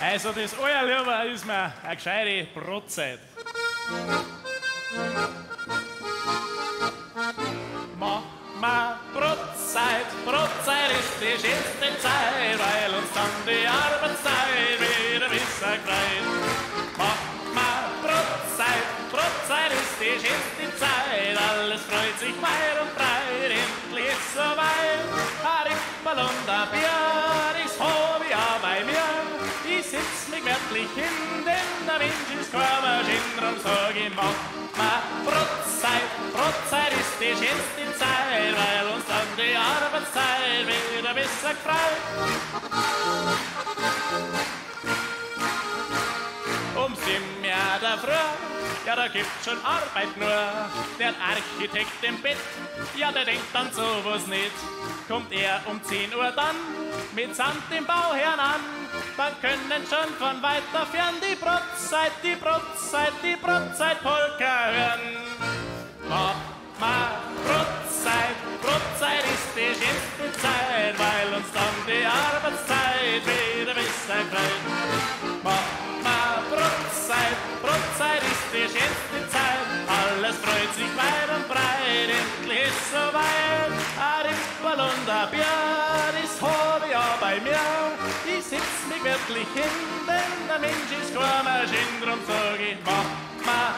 Also das Allerlieber ist mir eine gescheite Brotzeit. Mama, Brotzeit ist die schönste Zeit, weil uns dann die Arbeitszeit wieder befreit. Mama, Brotzeit ist die schönste Zeit, alles freut sich weit und breit, endlich ist so weit. Ein Rippel und ein Bier ist Hobby auch bei mir, ich sitz mich wertlich hin, denn der Mensch ist kein Maschinen, drum sag ich Mama, Brotzeit ist die schönste Zeit, weil uns dann die Arbeitszeit wieder besser gefreut. Um 7 Uhr der Früh, ja da gibt's schon Arbeit nur, der Architekt im Bett, ja der denkt dann sowas nicht. Kommt er um 10 Uhr dann mitsamt dem Bauherrn an, dann können schon von weiter fern die Brotzeitpolka hören. Mama, Brotzeit ist die schönste Zeit, weil uns dann die Arbeitszeit wieder besser freut. Mama, Brotzeit ist die schönste Zeit, alles freut sich weit und breit, endlich ist so weit. Ein Rippel und ein Bier ist Hobby auch bei mir, ich sitz mich wirklich hin, denn der Mensch ist keine Maschine, drum sag ich Mama,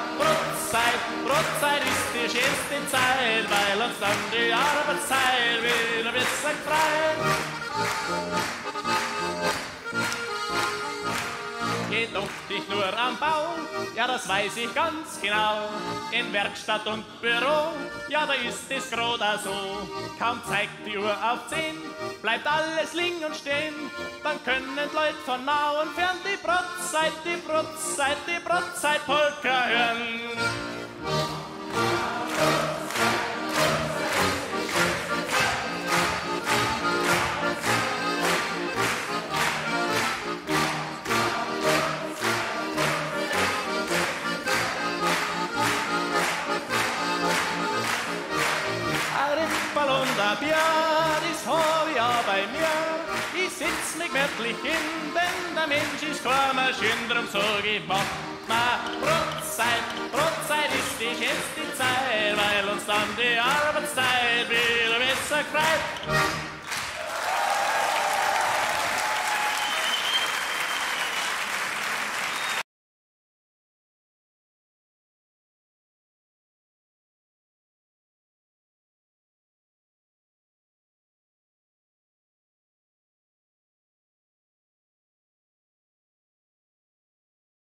Brotzeit ist die schönste Zeit, weil uns dann die Arbeitszeit wieder besser gefreut. Jedoch dich nur am Bau, ja das weiß ich ganz genau, in Werkstatt und Büro, ja da ist es groda so. Kaum zeigt die Uhr auf 10, bleibt alles liegen und stehen, dann können Leute von nah und fern die Brotzeitpolka hören. Ein Bier ist Hobby auch bei mir, ich sitz mich wertlich hin, denn der Mensch ist keine Maschine, drum sag ich Mama, Brotzeit ist die schönste Zeit, weil uns dann die Arbeitszeit wieder besser gefreut.